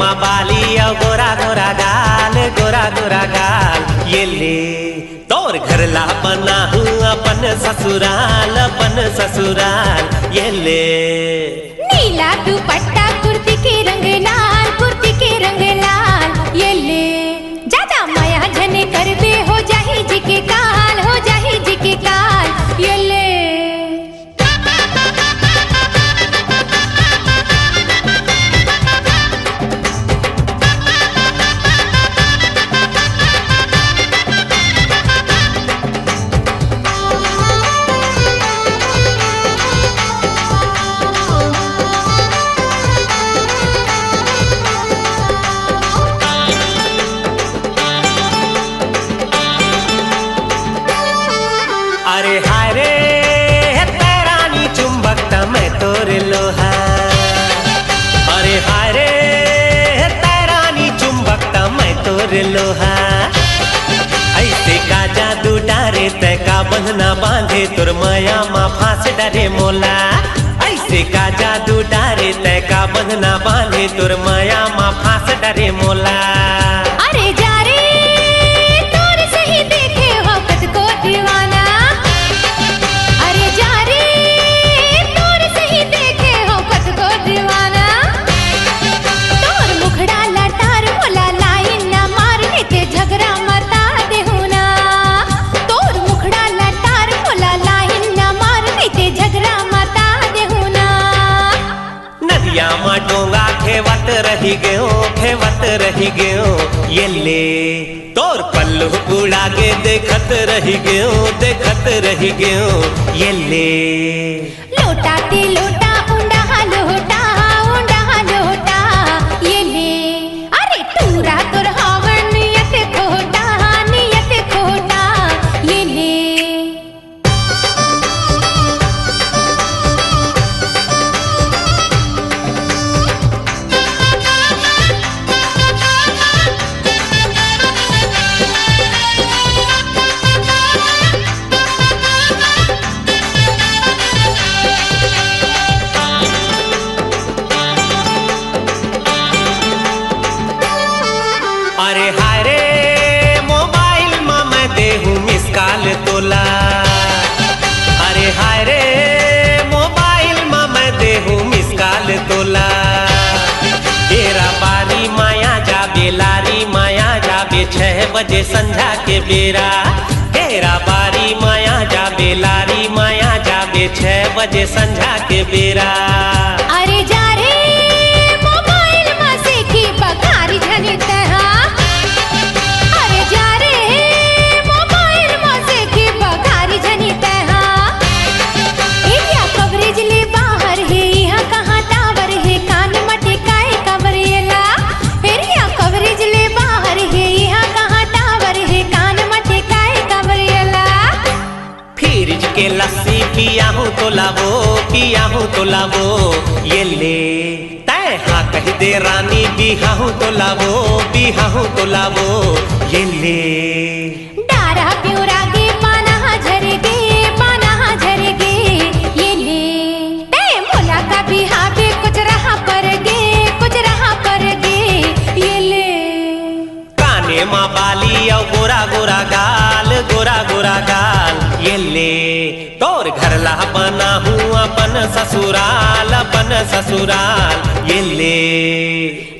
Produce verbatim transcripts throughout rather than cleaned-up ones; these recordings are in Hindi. मा बाली और गोरा गोरा गाल, गोरा गोरा गाल ये ले तोर घर ला बना हूँ अपन ससुराल, अपन ससुराल ये ले। नीला दुपट्टा कुर्ती के रंग लाल, कुर्ती के रंग लाल ये ले। ज्यादा माया जने कर दे हो जाही जी के काल, हो जाही जी के काल ये ले। ऐसे का जादू डारे तय का बंधना बांधे तुर माया माँ फांस डरे मोला। ऐसे का जादू डारे तय का बंधना बांधे तुर माया माँ फांस डरे मोला। अरे जा रे तोर सही देखे हो कत को दीवाना, अरे जा रे तोर सही देखे हो कत को दीवाना। तोर मुखड़ा लटार मोला लाइन ना मारने ते झगड़ा मता देहु ना। तोर मुखड़ा लटार मोला लाइन ना मारने ते झगड़ा मता देहु ना। नदिया माँ डोंगा खेवत रही गयो, खेवत रही गयो ये ले। तोर पल्लू उड़ा के देखत रही गयो, देखत रही गयो ये ले। लोटा ती लोटा उंडा लोटा उंडा लोटा ये ले। अरे तूरा तोर हावन नियत खोटा, नियत खोटा ये ले। अरे हाय रे मोबाइल माँ मैं देहूँ मिस कॉल तोला। तेरा बारी माया जाबे लारी माया जाबे छह बजे संध्या के बेरा। तेरा बारी माया जाबे लारी माया जाबे छह बजे संध्या के बेरा। अरे जा रे मोबाइल माँ से की बकारी झने तहा, अरे जा रे के लस्सी पिया हूँ तो लावो, पिया हूँ तो लावो ये ले। तय हाँ कह दे रानी बिहा हूँ तो लावो, बिहा हूँ तो लावो ये ले। डारा प्यूरा गे पाना झरे गे, पाना झरे गे ये ले। तय मोला का बिहा गे कुछ रहा पर गे, कुछ रहा पर गे ये ले। काने माँ बाली और गोरा गोरा गाल, गोरा गोरा गाल ये ले। तोर घर ला बना हूँ अपन ससुराल, अपन ससुराल ये ले।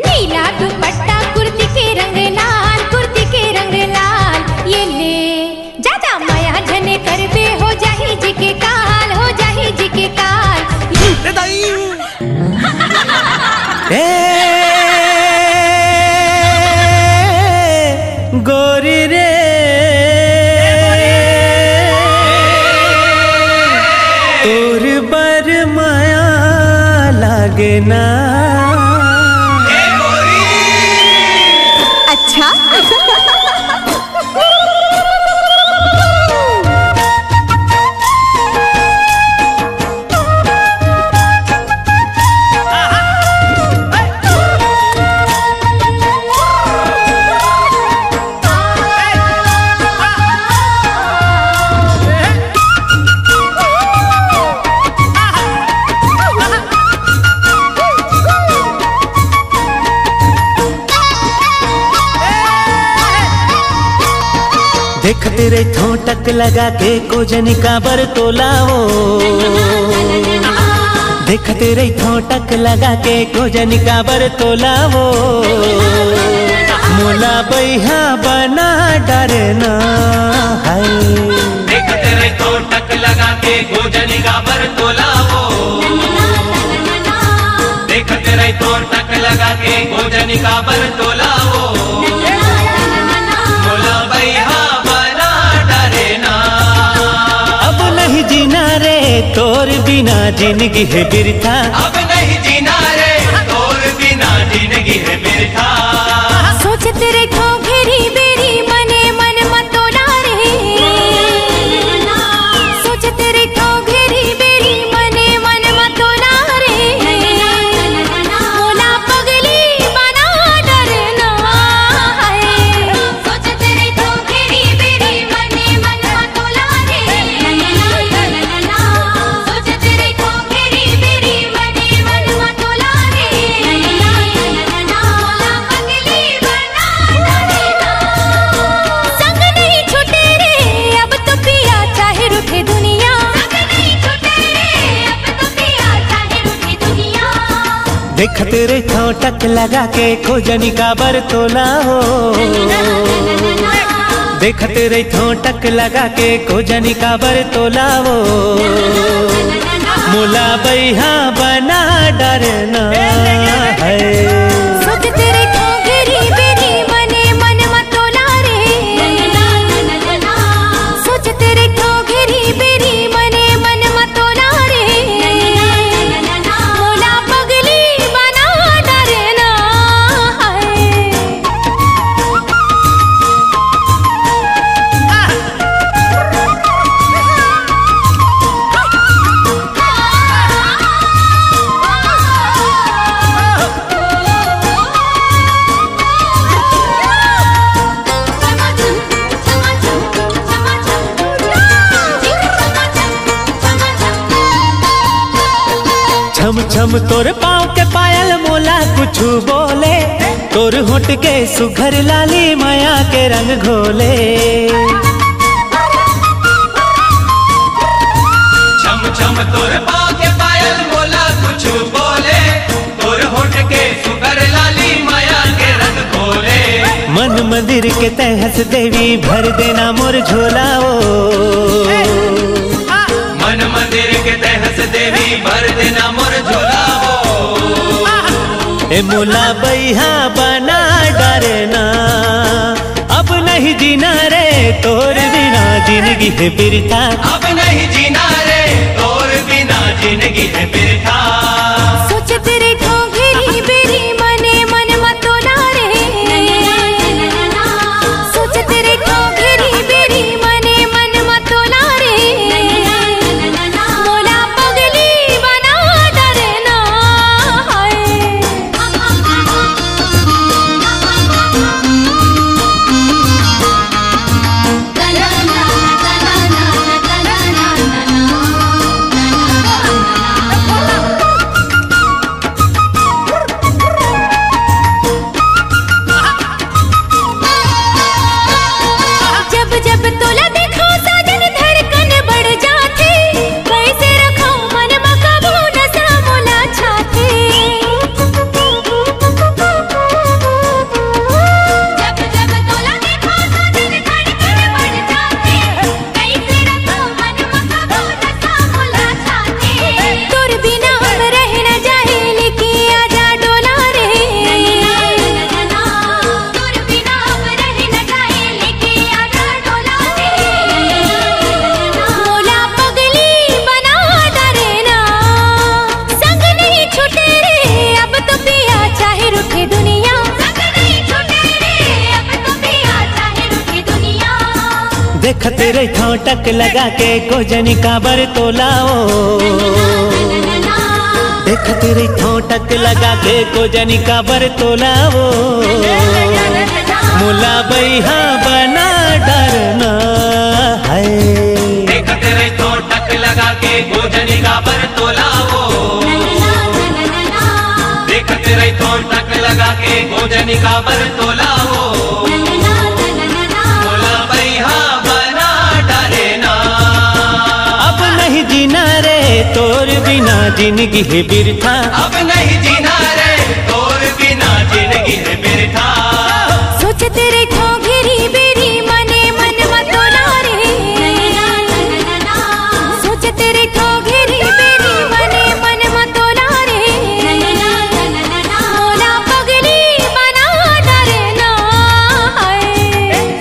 नीला दुपट्टा कुर्ती के रंग लाल, कुर्ती के रंग लाल ये ले। ज्यादा माया जने कर दे हो जाही जी के काल, हो जाही जी के काल ए गोरी रे। अच्छा तेरे ठोंटक लगा के कोजनी का बर तो लाओ, देख तेरे ठोंटक लगा के कोजनी का बर तो लाओ। मोला बैहा बना डरना है, देख तेरे ठोंटक लगा के कोजनी का बर तो लाओ, देख तेरे ठोंटक लगा के कोजनी का बर तो लाओ। तोर बिना जिंदगी है बिरथा, अब नहीं जीना रे तोर बिना जिंदगी है बिरथा। सोच तेरे को घेरी बेरी मने मन मतोला रे, सोच तेरे को घेरी बेरी मने मन मतोला रे। मोला पगली बना डरना है, सोच तेरे को घेरी बेरी मने मन मतोला रे। देख तेरे ठोंटक लगा के खोजनी का बर तो लाओ, देख तेरे ठोंटक लगा के खोजनी का बर तो लाओ। मोला बैहा बना डरना है, सोच तेरे को घेरी बेरी मने मन मतोला रे, सोच तेरे को घेरी बेरी मने मन मतोला रे। मोला पगली बना डरना है। छम छम तोर पाँव के पायल मोला कुछ बोले, तोर होठ के सुघर लाली माया के रंग घोले। छम छम तोर पाँव के पायल मोला कुछ बोले, तोर होठ के सुघर लाली माया के रंग घोले। मन मंदिर के तहस देवी भर देना मोर झोला ओ, मन मंदिर के तहस देवी भर देना मोर झोला हो। ए मोला बैहा बना डरना, अब नहीं जीना रे तोर बिना जिंदगी है बिरथा, अब नहीं जीना रे तोर बिना जिंदगी है बिरथा। सोच तेरे को घेरी बेरी मने मन मतोला रे, सोच तेरे को घेरी बेरी मने मन मतोला रे। देख तेरे ठोंटक लगा के कोजनी का बर तो लाओ, देख तेरे ठोंटक लगा के कोजनी का बर तो लाओ। मोला बैहा बना डरना है, देख तेरे ठोंटक लगा के कोजनी का बर तो लाओ, देख तेरे ठोंटक लगा के कोजनी का बर तो लाओ। मोला बैहा बना तोर बिना जिंदगी है बिरथा, अब नहीं जीना रे तोर बिना जिंदगी है बिरथा। सोच तेरे ठोंगरी बेरी मने मन मतोला रे, सोच तेरे ठोंगरी बेरी मने मन मतोला रे, मोला पगली बना डरे ना आए।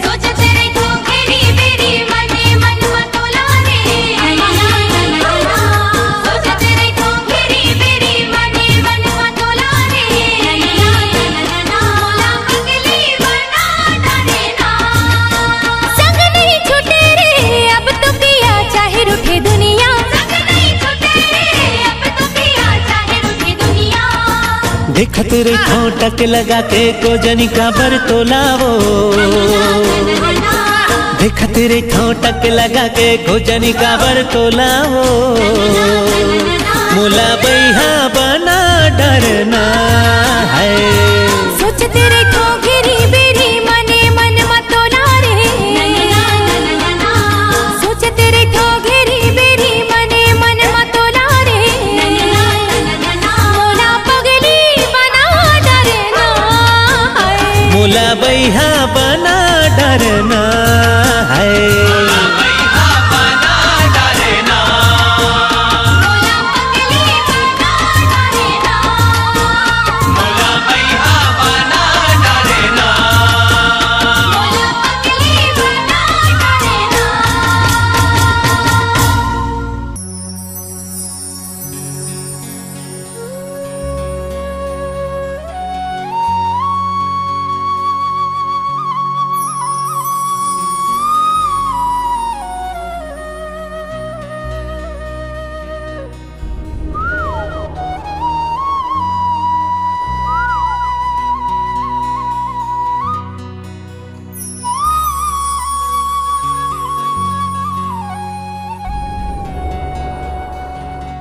सोच तेरे ठोंगरी बेरी मने मन मतोला रे, सोच तेरे ठोंगरी बेरी मने मन मतोला रे, मोला पगली बना डरे ना। संग नहीं छूटे रे अब तो पिया चाहे रूठे दुनिया, संग नहीं छूटे रे अब तो पिया चाहे रूठे दुनिया। देख तेरे ठोंटक लगा के को जनी का बर तो लावो, देख तेरे ठोंटक लगा के को जनी का बर तो लावो, मोला बैहा बना डरना है। सोच तेरे ठोंगरी बेरी मने मन मतोला रे, सोच तेरे ठोंगरी बेरी मने मन मतोला रे, मोला पगली बना डरे ना आए। मोला बैहा बना डरना है। मोला पगली बना डरे ना, मोला बैहा बना डरे ना, मोला पगली बना डरे ना।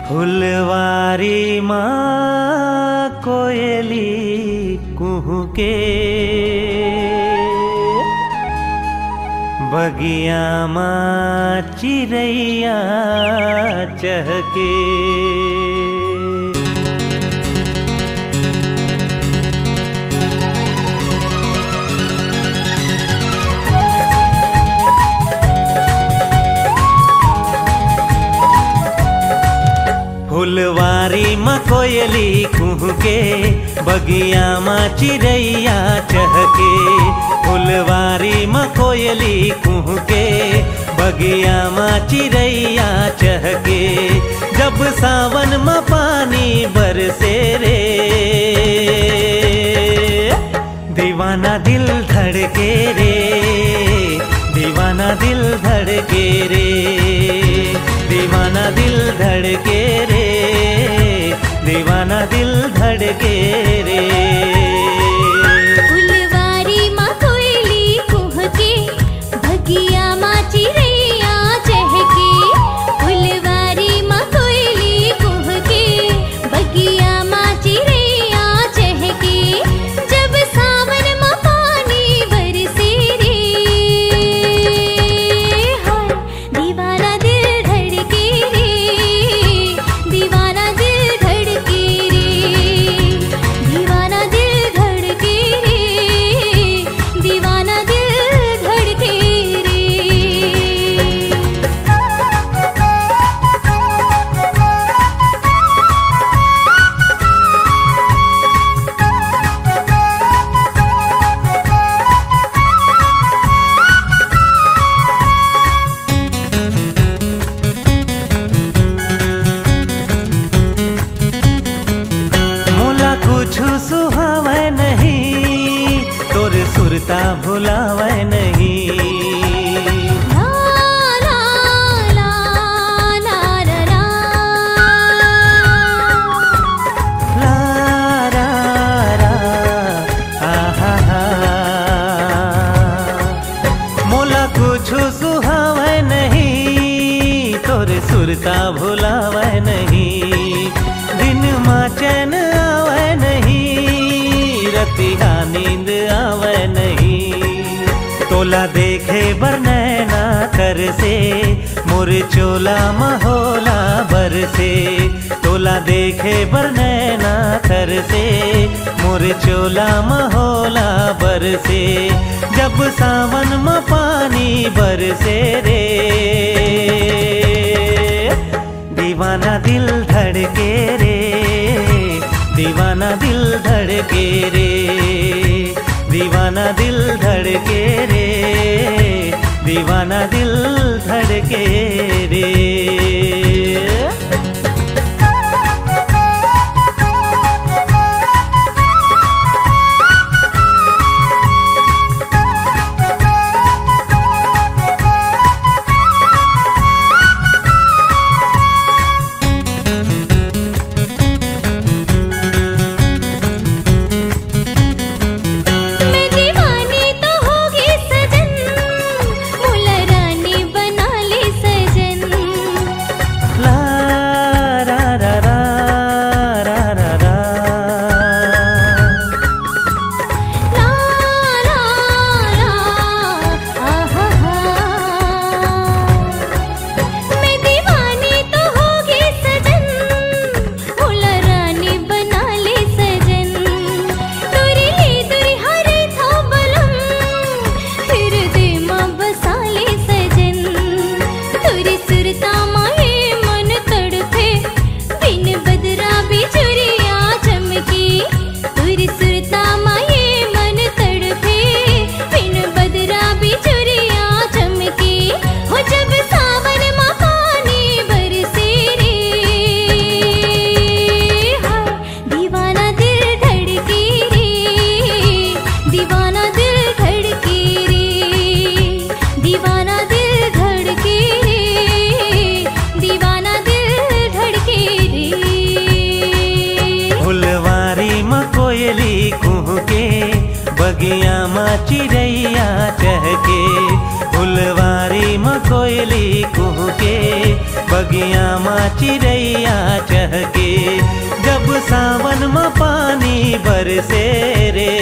फुलवारी माँ कोयली कुहुके, बगिया माँ चिड़ैया चहके। फुलवारी माँ कोयली कुहुके, बगिया माँ चिड़ैया चहके। फुलवारी माँ कोयली कुहुके, बगिया माँ चिड़ैया चहके। जब सावन माँ पानी बरसे रे, दीवाना दिल धड़के रे, दीवाना दिल धड़के रे, दीवाना दिल धड़के रे, दीवाना दिल धड़के रे। फुलवारी माँ कोयली कुहुके, बगिया माँ चिड़ैया चहके। फुलवारी माँ कोयली कुहुके, बगिया माँ चिड़ैया चहके। जब सावन माँ पानी बरसे रे, हाय दीवाना दिल धड़के रे, दीवाना दिल धड़के रे, दीवाना दिल धड़के रे, दीवाना दिल धड़के रे। मोला कुछु सुहावे नहीं, तोर सुरता भुलावे नहीं। ला ला ला ला ला ला। ला रा रा आ हा हा। मोला कुछु सुहावे नहीं, तोर सुरता भुलावे नहीं। दिन माँ चैन आवे नहीं, रतिहा नींद आवे नहीं। तोला देखे बर नैना तरसे, मोर मोरे चोला महोला बरसे, तोला देखे बरनैना तरसे। मोरे चोला महोला बरसे, जब सावन में पानी बरसे रे। दीवाना दिल धड़के रे, दीवाना दिल धड़के रे, दीवाना दिल धड़के रे, दीवाना दिल धड़के रे। चिड़ैया चहके फुलवारी में कोयली कुहके, बगिया में चिड़ैया चहके। जब सावन में पानी बरसे रे,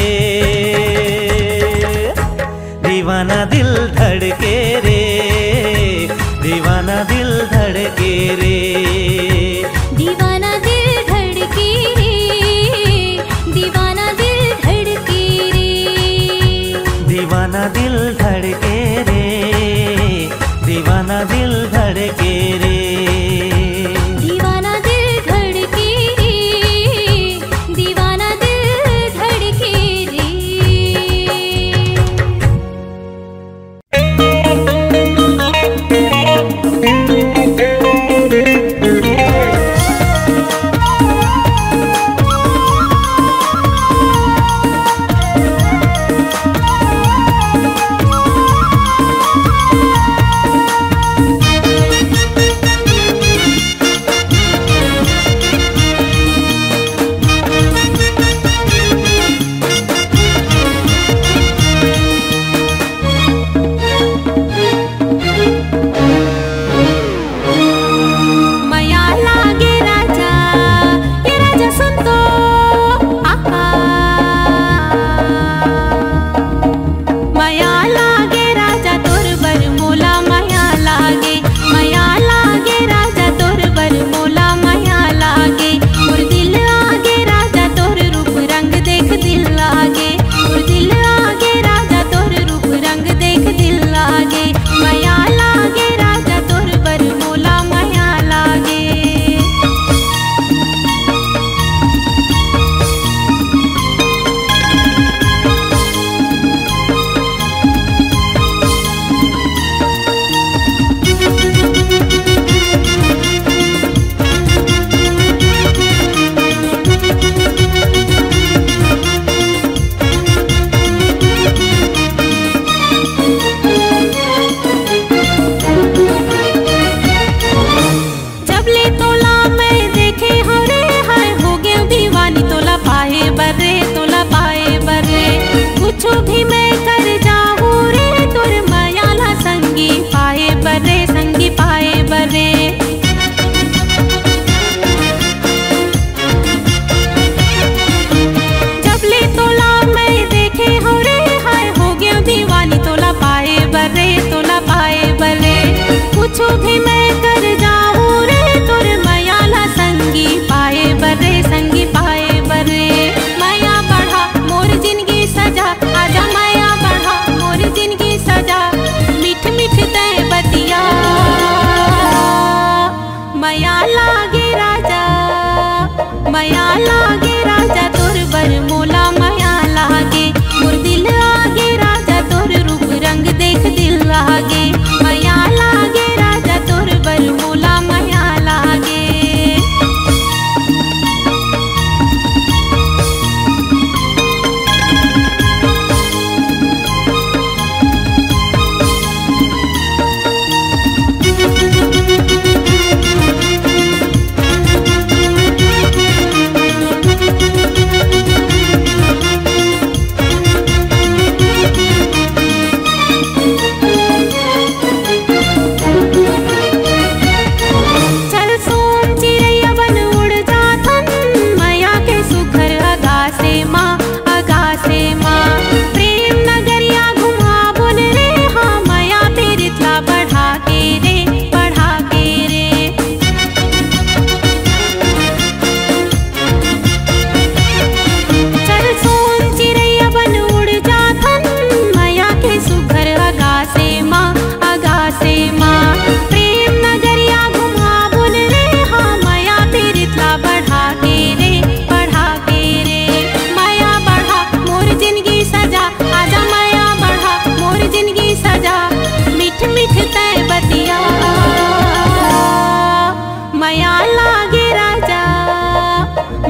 दीवाना दिल धड़के रे, दीवाना दिल धड़के रे। दीवाना दिल धड़के रे, दीवाना दिल धड़के रे, दीवाना दिल धड़के रे, दीवाना दिल धड़के। माया लागे राजा तोर बर मोला माया लागे मोर दिल आगे राजा तोर रूप रंग देख दिल लागे माया लागे राजा तोर बर मोला माया लागे। माया लागे राजा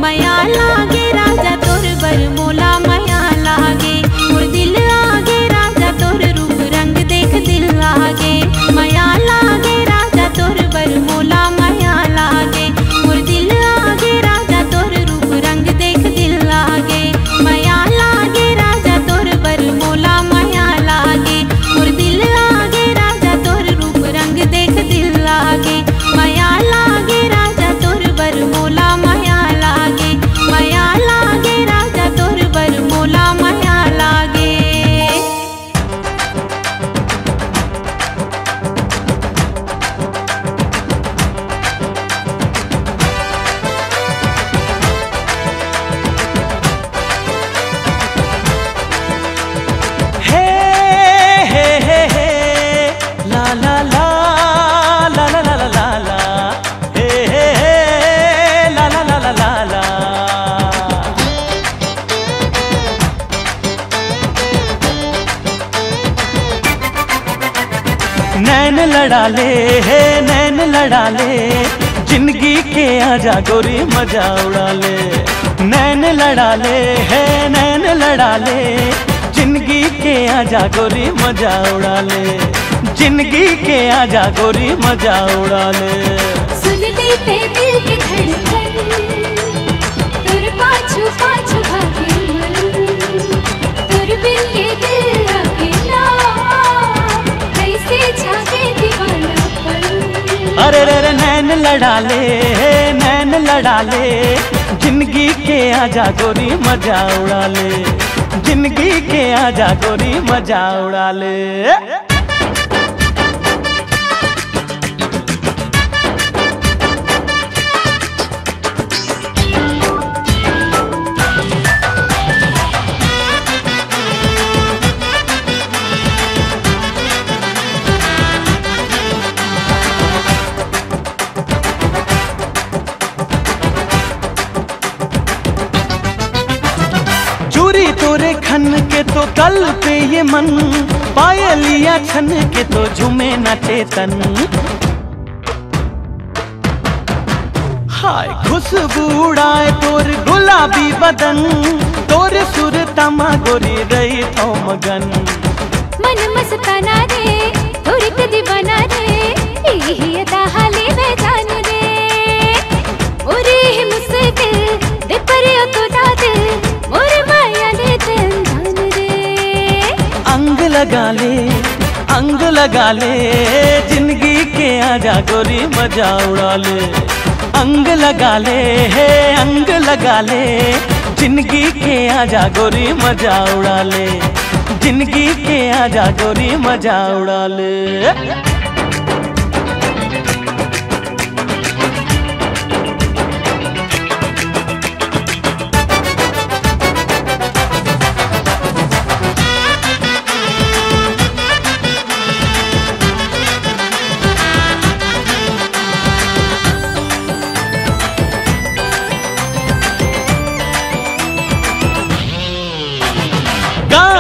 माया लागे राजा तोर बर मोला माया लागे मोर दिल आगे राजा तोर रूप रंग देख दिल लागे माया लागे राजा तोर बर मोला माया लागे मोर दिल आगे राजा तोर रूप रंग देख दिल लागे माया लागे राजा तोर बर मोला माया लागे मोर दिल आगे राजा तोर रूप रंग देख दिल लागे माया लागे राजा तोर बर मोला माया लागे माया लागे राजा तोर बर मोला माया लागे। लड़ा ले है नैन लड़ा ले जिंदगी के आजा गोरी मजा उड़ा ले नैन लड़ा ले है नैन लड़ा ले जिंदगी के आजा गोरी मजा उड़ा ले जिंदगी के आजा गोरी मजा उड़ा ले। सुन ले ते दिल की धड़कन तुर पाछू पाछू भागे तुर बिन के दिल अकेला कैसे जागे अरे रे रे नैन लड़ा ले नैन लड़ा ले जिंदगी के आजा गोरी मजा उड़ा ले जिंदगी के आजा गोरी मजा उड़ा ले। तो कल पे ये मन पायलिया छन के तो झूमे न चेतन हाय खुशबू उड़ाए तोर गुलाबी बदन तोर सुर तमा गोरी रही तो मगन मन मस्ताना रे तोर के दीवाना रे यही अदा हाले मैं जानू रे मोरे मुझसे दिल दे परे तो ना दिल मोरे माया ने दिल अंग लगा ले अंग लगा ले जिंदगी के आजा गोरी मजा उड़ा ले अंग लगा ले है अंग लगा ले जिंदगी के आजा गोरी मजा उड़ा ले जिंदगी के आजा गोरी मजा उड़ा ले।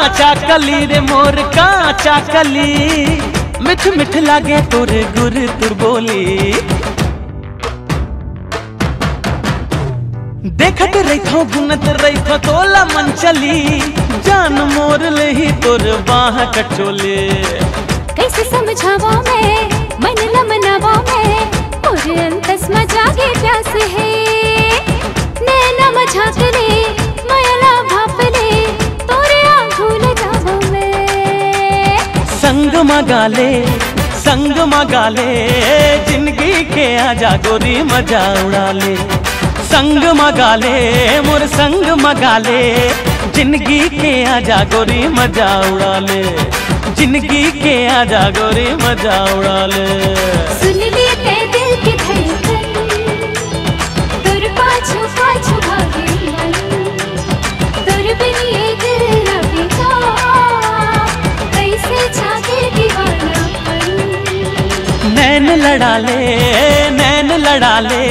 काचा कली रे मोर काचा कली, मिठ मिठ लागे तोर गुर तुर बोली। देखत रहिथो गुनत रहिथो तोला मन चली, जान मोर ले ही तोर बाह कटोले। कैसे समझावा मैं मन लमनावा मैं, मोर अंतस मजागे प्यास है। नैना मजाक रे मायाला भाप रे, तोरे आंखों ले जावा मैं। संग मगाले संग मगाले, जिंदगी के आजा गोरी मजा उड़ा ले। संग मगाले मोर संग मगाले, जिंदगी के आजा गोरी मजा उड़ा ले। जिंदगी के आजा गोरी मजा उड़ा ले। सुन ले ते दिल की धड़कन, तोर पाछू पाछू भागे मन। तोर बिन ये दिल ना बिका, कैसे जागे दीवाना मन। नैन लड़ा ले नैन लड़ा ले,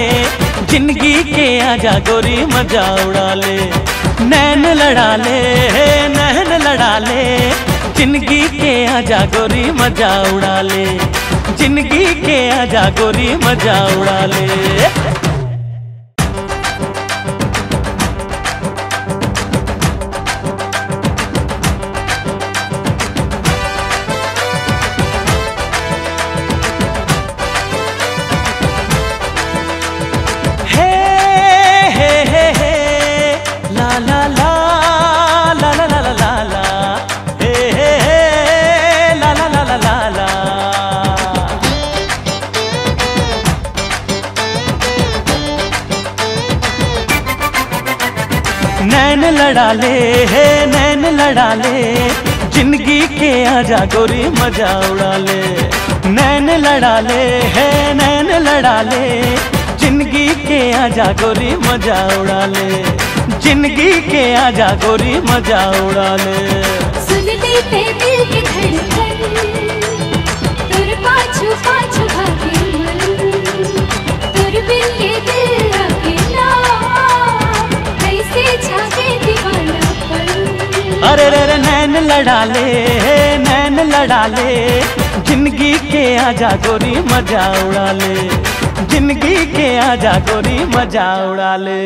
जिंदगी के आजा गोरी मजा उड़ा ले। नैन लड़ा ले नैन लड़ा ले, जिंदगी के आजा गोरी मजा उड़ा ले। जिंदगी के आजा गोरी मजा उड़ा ले। नैन लड़ा ले हे नैन लड़ा ले, जिंदगी के आजा गोरी मजा उड़ा ले। नैन लड़ा ले हे नैन लड़ा ले, जिंदगी के आजा गोरी मजा उड़ा ले। जिंदगी के आजा गोरी मजा उड़ा ले। सुन ले ते दिल की धड़कन, तोर पाछू पाछू भागे मन। तोर बिन ये दिल ना बिका, कैसे जागे दीवानापन। अरे रे रे नैन लड़ा ले नैन लड़ा ले, जिंदगी के आजा गोरी मजा उड़ा ले। जिंदगी के आजा गोरी मजा उड़ा ले।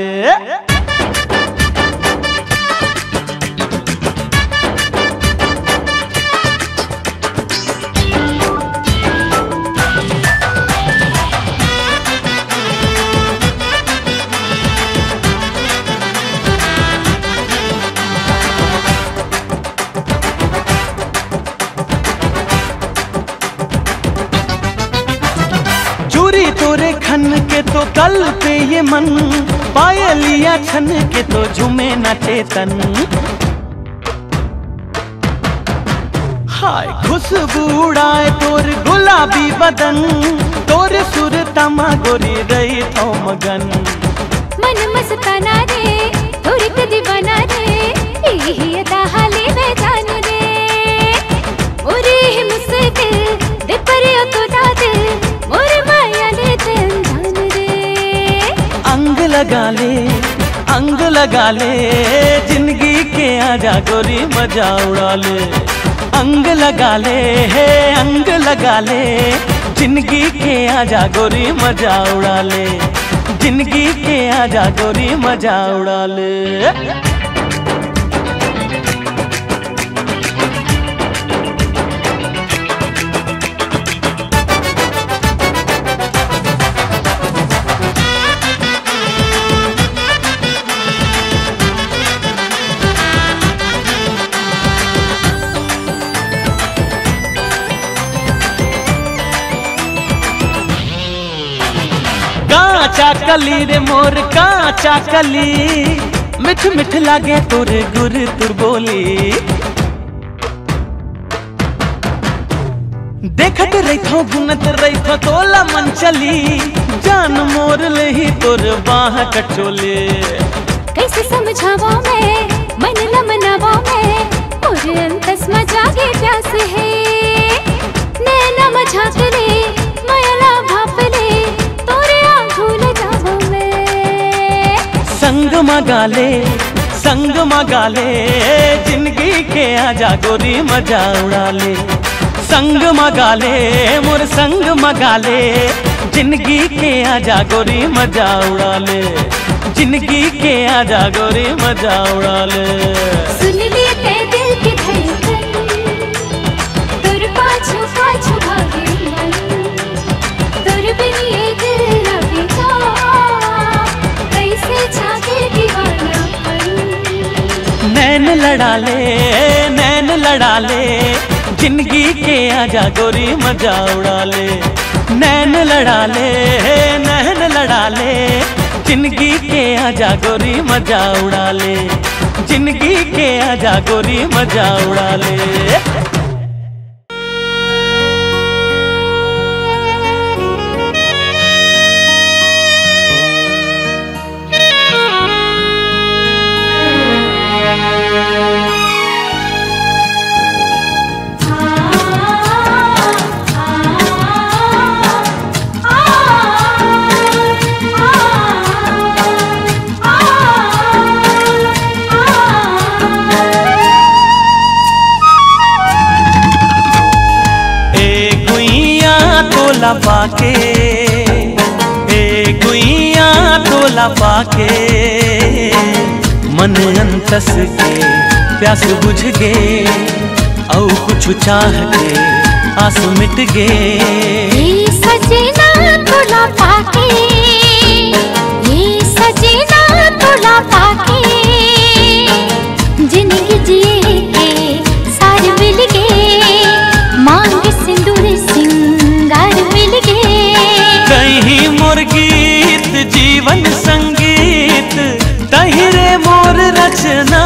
तोरे खन के तो कल पे ये मन, पायलिया छन के तो झूमे न चेतन। हाय खुशबू उड़ाए तोर गुलाबी बदन, तोर सुरतमा गोरी रही थो मगन। मन मस्ताना रे तोर कदी बना रे, यही अदा हाले मैं जान रे। ओरे मुश्किल दे परे तो ना दे, मोरे माया ले जान रे। अंग लगा ले अंग लगा ले, जिंदगी के आजा गोरी मजा उड़ा ले। अंग लगा ले हे अंग लगा ले, जिंदगी के आजा गोरी मजा उड़ा ले। जिंदगी के आजा गोरी मजा उड़ा ले। काचा कली रे मोर काचा कली, मिठ मिठ लागे तोर गुर तुर बोली। देखत रहिथो गुनत रहिथो तोला मन चली, जान मोर ले ही तोर बाह कटोले। कैसे समझावा मैं मन लमनावा मैं, मोर अंतस मजागे प्यास है। नैना मजाक रे मायाला भाप रे, तोरे संग मगाले संग मगा ले जिंदगी के आजा गोरी मजा उड़ा ले, संग मगा ले मोर संग मगा ले जिंदगी के आजा गोरी मजा उड़ा ले, जिंदगी के आजा गोरी मजा उड़ा ले। सुन ले ते दिल की धड़कन तुर पाछू पाछू भागे मन तुर बिन ये दिल ना बिका कैसे छागे दीवाना मन। नैन लड़ा ले नैन लड़ा ले जिंदगी के आजा गोरी मजा उड़ा ले, नैन लड़ा ले नैन लड़ा ले जिंदगी के आजा गोरी मजा उड़ा ले, जिंदगी के आजा गोरी मजा उड़ा ले। पाके ए गुइया तोला पाके मन अंतस के प्यास बुझ गे और कुछ चाह के आंसू मिट गे। सजना तोला पाके ये सजना तोला पाके जिंदगी जिए के सार मिल गे मांग सिंदूर सिंगार मिल गे। कहीं मोर गीत जीवन संगीत कहीं रे मोर रचना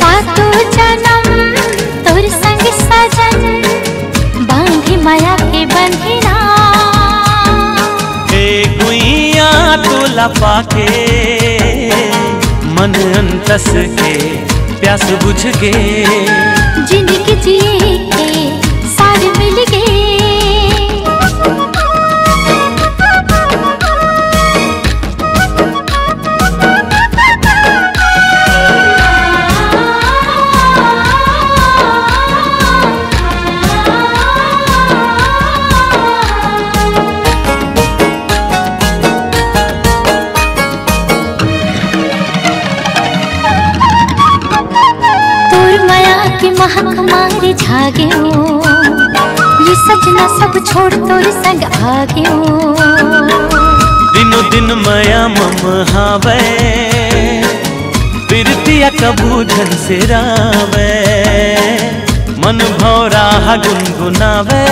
सातो जन्म तोर संग सजन बांधे माया के बंधना। ए गुइया तोला पाके मन अंतस के प्यास बुझ गे जिंदगी जिए के सार मिल गे। महक मारे जागे हो ये सजना सब छोड़ तोर संग आगे हो दिनों दिन माया मम हावे फिरतिया कबू झन से रावे मन भौरा गुनगुनावे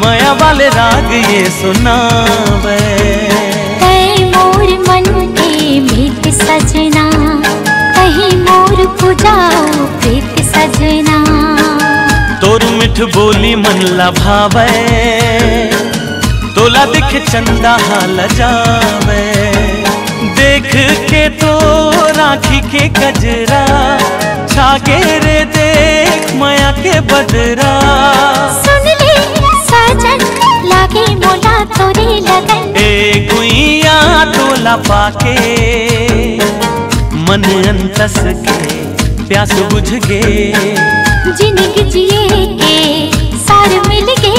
माया वाले राग ये सुनावे। मोर मन के मीत सजना कहीं मोर पुजाओ प्रीत सजना तोर मिठ बोली मन लभावे तोला दिख चंदा हाल जावे देख के तो राखी के गजरा छागे रे देख माया के बदरा। सुन ले सजन लागे मोला तोरे लगन ए गुइया तोला पाके मन अंतस के प्यास बुझ गे जिंदगी जिए के सार मिल गे।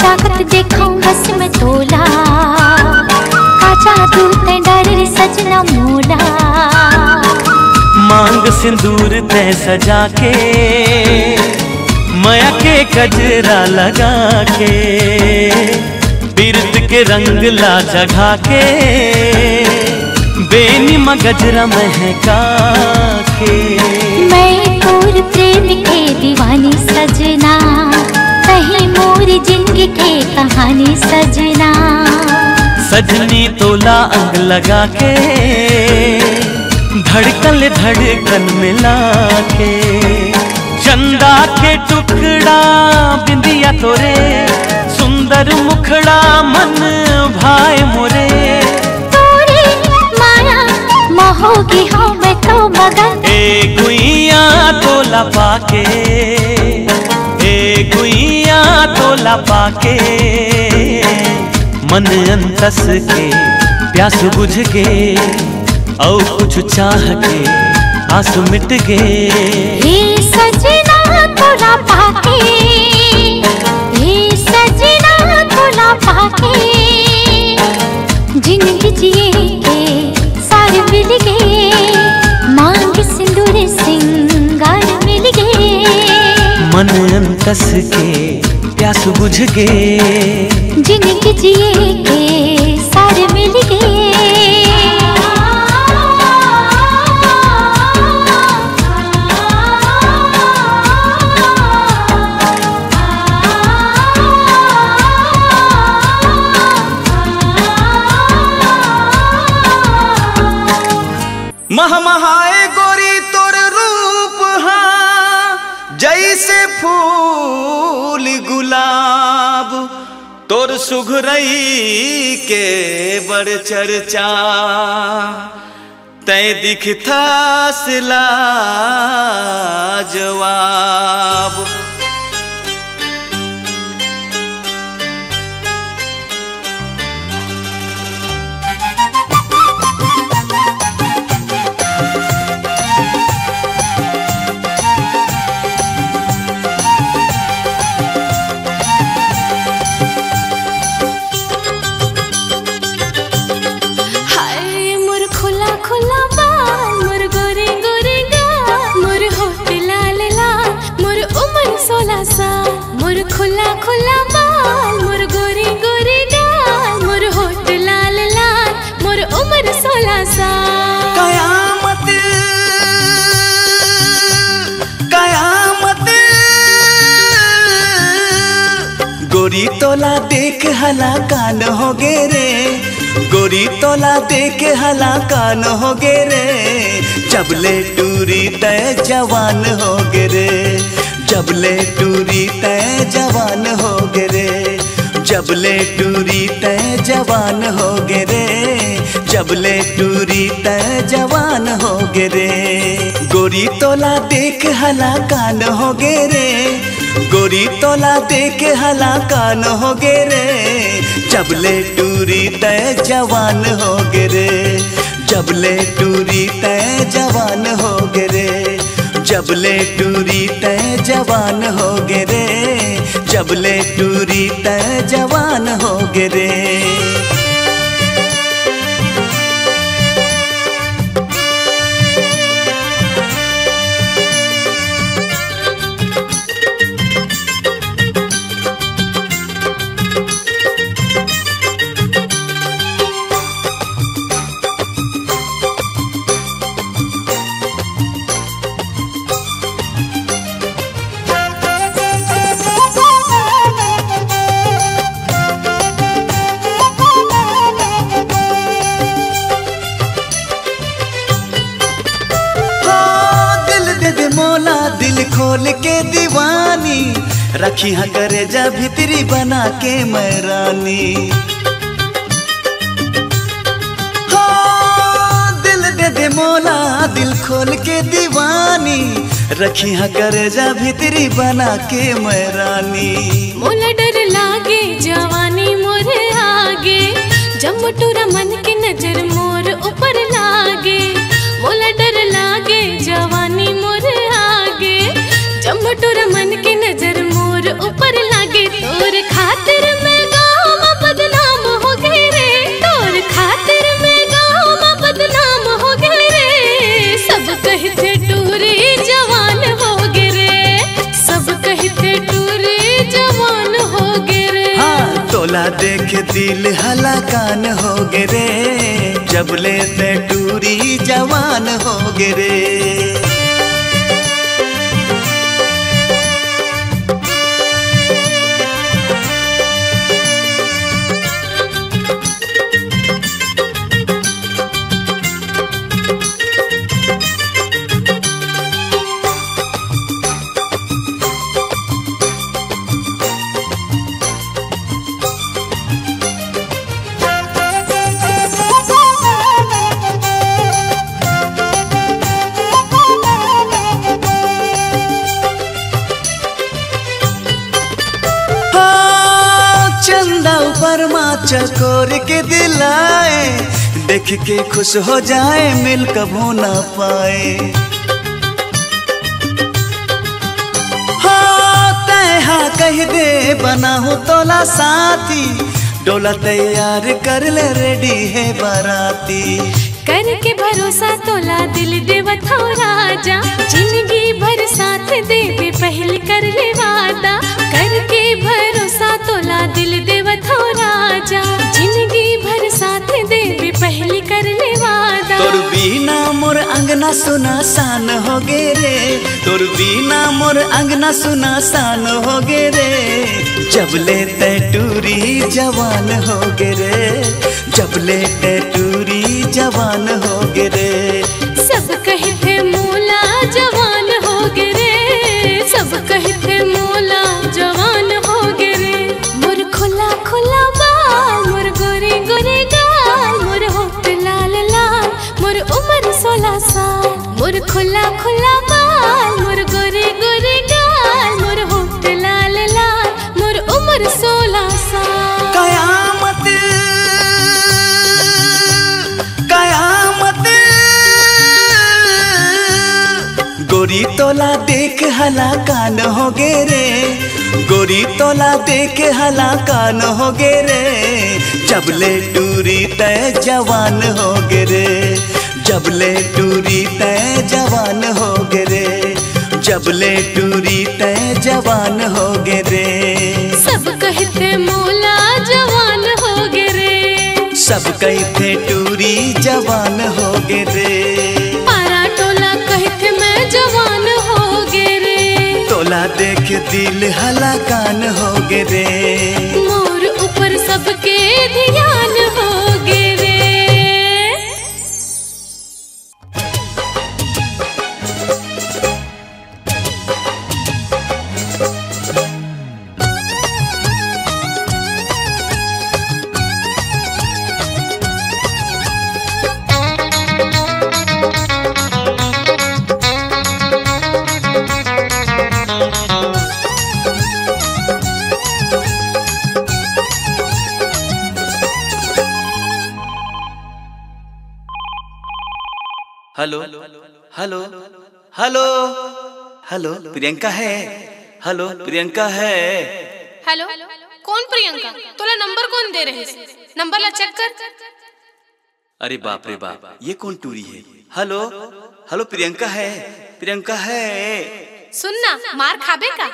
जागत देखूं बस में तोला काचा तू ते डर सजना मोला मांग सिंदूर ते सजा के माया के गजरा लगा के बिरत के रंग ला जगा के बेनी म गजरा महका के। मैं तोर प्रेम के दीवानी सजना कहीं मोरी जिंदगी के कहानी सजना सजनी तोला अंग लगा के धड़कन ले धड़कन मिला के चंदा के टुकड़ा बिंदिया तोरे सुंदर मुखड़ा मन भाई मोरे तोरे माया मोहोगी हूँ मैं तो मगन ए गुइया तोला पाके ए गुइया तोला पाके मन अंतस के प्यास बुझ के और कुछ चाह के आंसू मिट गए हे सजना तोला पाके हे सजना तोला पाके जिंदगी जिए के सारे मिल गए मांग सिंदूर सिंगार मिल गए मन अंतस के प्यास बुझ गए जिंदगी जिए के सारे मिल गए महमहाए गोरी तोर रूप हाँ जैसे फूल गुलाब तोर सुघरई के बड़ चर्चा तै दिखता सिला जवाब कयामत कयामत गोरी तोला देख हला कान हो गे रे गोरी तोला देख हला कान हो गे रे जबले टूरी तय जवान हो गे रे जबले टूरी तय जवान हो गे रे जबले टूरी तय जवान हो गे रे जबले टूरी तय जवान हो गे रे गोरी तोला देख हला कान हो गे रे गोरी तोला देख हला कान हो गे रे जबले टूरी तय जवान हो गे रे जबले टूरी तय जवान हो गे रे जबले टूरी तय जवान हो गे रे जबले टूरी तय जवान हो गे रे रखी हाँ करे जा भितरी बना के मैं रानी हो दिल दे दे मोला दिल खोल के दीवानी रखी हाँ करे जा भितरी बना के मैं रानी मोला डर लागे जवानी मोरे आगे जब मुटुरा मन की नजर मोर ऊपर लागे मोला डर लागे जवानी मोरे आगे जब मुटुरा मन की नजर ऊपर लागे तोर खातिर मैं गाँव में बदनाम हो गए रे तोर खातिर मैं गाँव में बदनाम हो गए रे सब कहते टूरी जवान हो गए रे सब कहते टूरी जवान हो गए रे हाँ तोला देख दिल हलाकान हो गए रे जबले ते टूरी जवान हो गए रे तमाचा कोर के दिलाए, देख के खुश हो जाए मिल कभू ना पाए। हो तैहा कह दे बनाऊ तोला साथी, डोला तैयार कर ले रेडी है बाराती। करके भरोसा तोला दिल देवत हो राजा, जिंदगी भर साथ देवे पहल कर ले वादा। करके भरोसा तोला दिल देवत हो राजा, जिंदगी भर साथ देवे पहल कर ले वादा। तोर बिना मोर अंगना सुना सान हो गे रे, तोर बिना मोर अंगना सुना सान हो गे रे। जब ले टूरी जवान हो गे रे, जब ले टूरी जवान हो गे रे। सब कहते मोला जवान हो गे रे, सब कहते मोला जवान हो गे रे। मोर खुला खुला बाल, मोर गोरे गोरे गाल, मोर होंठ लाल लाल, मोर उम्र सोलह साल। मोर खुला खुला बाल, मोर गोरे गोरे गाल, मोर होंठ लाल लाल, मोर उम्र सोलह साल। गोरी तोला देख हला कान हो गे रे, गोरी तोला देख हला कान हो गे रे। जबले टूरी तय जवान हो गे रे, जबले टूरी तय जवान हो गे रे, जबले टूरी तय जवान हो गे रे। सब कहते मोला जवान हो गे रे, सब कहते टूरी जवान हो गे रे। जवान हो गे रे, तोला देख दिल हला कान हो गे रे। मोर ऊपर सबके ध्यान हो गे रे। Hello hello hello hello Priyanka है, हेलो प्रियंका है। हेलो कौन प्रियंका? तोला नंबर कौन दे रहे? नंबर ला चेक कर। अरे बाप रे बाप, ये कौन टूरी है? हेलो हेलो प्रियंका है, प्रियंका है। सुनना मार खाबे का।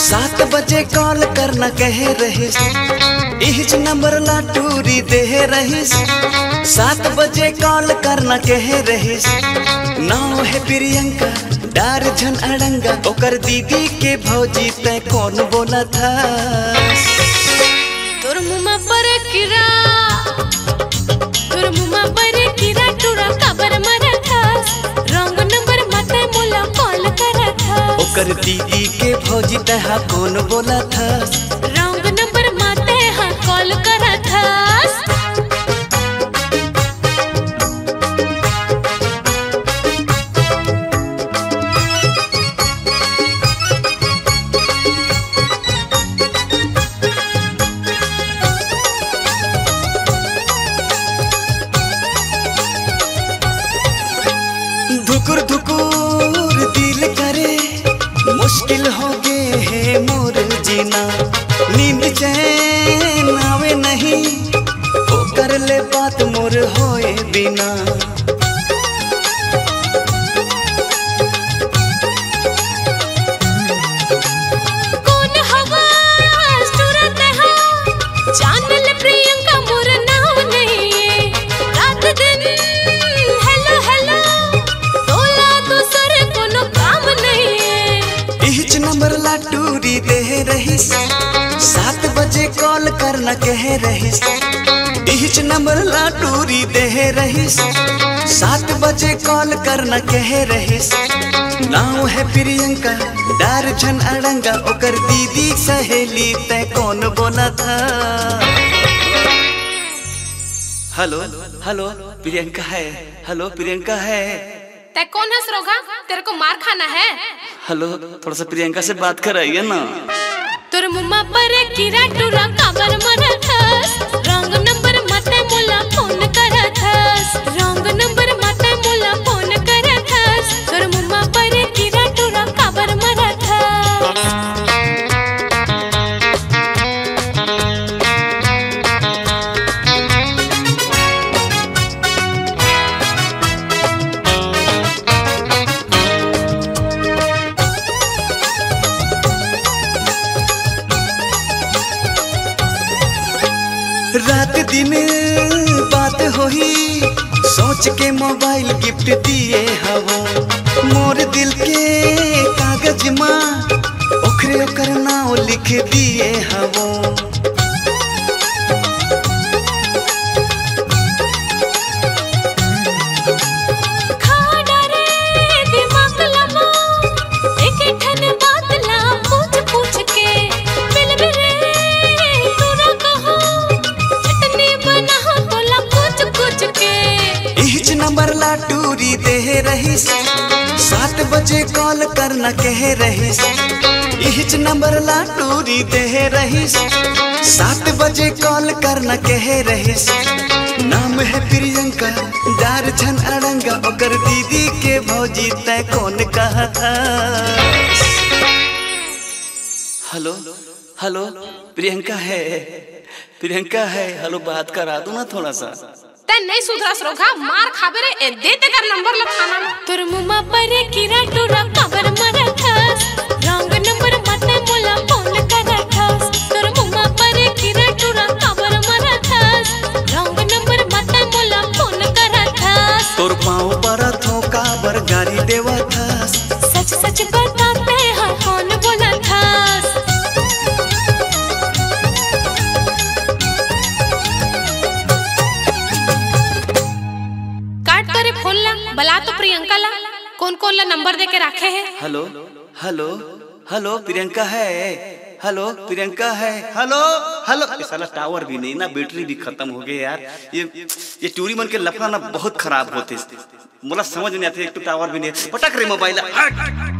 सात बजे कॉल करना कहे रहिस, इस नंबर ला टूरी दे रहिस। सात बजे कॉल करना कहे रहिस। नाम है प्रियंका डार झन अड़ंगा, ओकर दीदी के भौजी तै कौन बोला था? तोर मुमा पर किरा, तोर मुमा पर किरा टूरा काबर मरा था, रंग नंबर माथे मोला कॉल करा था। ओकर दीदी के भौजी तहा कौन बोला था? रॉन्ग नंबर माते हाँ कॉल करा था। धुकुर धुकुर दिल करे, मुश्किल हो गए है मोर जीना। नींद चैन आवे नहीं, वो कर ले बात मोर होए बिना। कौन हवास तुरत है, जान ले प्रियंका मोर नाम नहीं है। रात नंबर ला टूरी दे रहीस, सात बजे कॉल करना कह रहीस। इच नंबर ला टूरी दे रहीस, सात बजे कॉल करना कह रहीस। नाव है प्रियंका डार झन अड़ंगा, ओकर दीदी सहेली तय कौन बोला था। हेलो हेलो प्रियंका है, हेलो प्रियंका है। तै कौन हंस रोगा, तेरे को मार खाना है। हेलो थोड़ा सा प्रियंका से बात कर रही है ना। तोर मुम्मा पर कीड़ा टूरा काबर मरा था, रंग नंबर मते मोला फोन करा था, रंग नंबर मते मोला फोन करा था। तोर मुम्मा पर कीड़ा टूरा काबर मरा था। रात दिन बात होई, सोच के मोबाइल गिफ्ट दिए हवो। मोर दिल के कागज माँ ओखरे ओकर नाव लिख दिए हवो। नंबर ला टूरी दे रहीस, सात बजे कॉल करना कह रहीस। इच नंबर ला टूरी दे रहीस, सात बजे कॉल करना कह रहीस। नाम है प्रियंका डार छन अड़ंगा, ओकर दीदी के भौजी तय कौन कहा था। हेलो हेलो प्रियंका है, प्रियंका है। हेलो बात करा दो ना थोड़ा सा। नहीं सुधरस रोगा, मार खाबे रे। ए दे तेकर नंबर ल थाना में। तोर मुम्मा पर कीड़ा टूरा काबर मरा था, रंग नंबर मते मोला फोन करा था। तोर मुम्मा पर कीड़ा टूरा काबर मरा था, रंग नंबर मते मोला फोन करा था। तोर पांव पर ठोका बर गारी देवा था, सच सच बताते हैं कौन बोला था। बला तो प्रियंका ला कौन कौन ला नंबर दे के रखे है। हेलो हेलो हेलो प्रियंका है, हेलो प्रियंका है। हेलो हेलो साला टावर भी नहीं ना, बैटरी भी खत्म हो गई यार। ये ये टूरी मन के लफड़ा ना बहुत खराब होते, मुला समझ नहीं आते। एक तो टावर भी नहीं, पटक रहे मोबाइल।